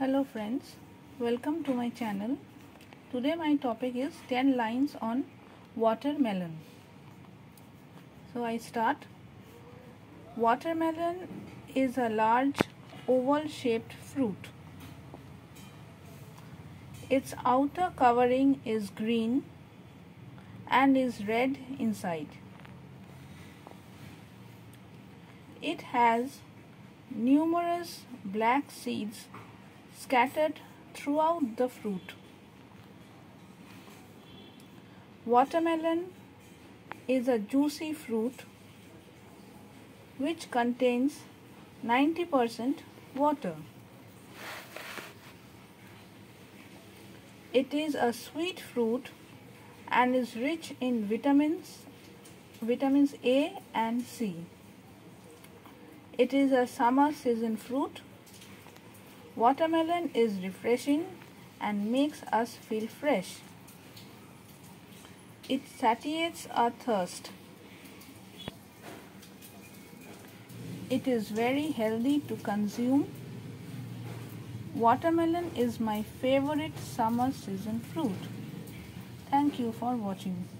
Hello friends, welcome to my channel. Today my topic is 10 lines on watermelon. So I start. Watermelon is a large oval shaped fruit. Its outer covering is green and is red inside. It has numerous black seeds scattered throughout the fruit. Watermelon is a juicy fruit which contains 90% water. It is a sweet fruit and is rich in vitamins A and C. It is a summer season fruit. Watermelon is refreshing and makes us feel fresh. It satiates our thirst. It is very healthy to consume. Watermelon is my favorite summer season fruit. Thank you for watching.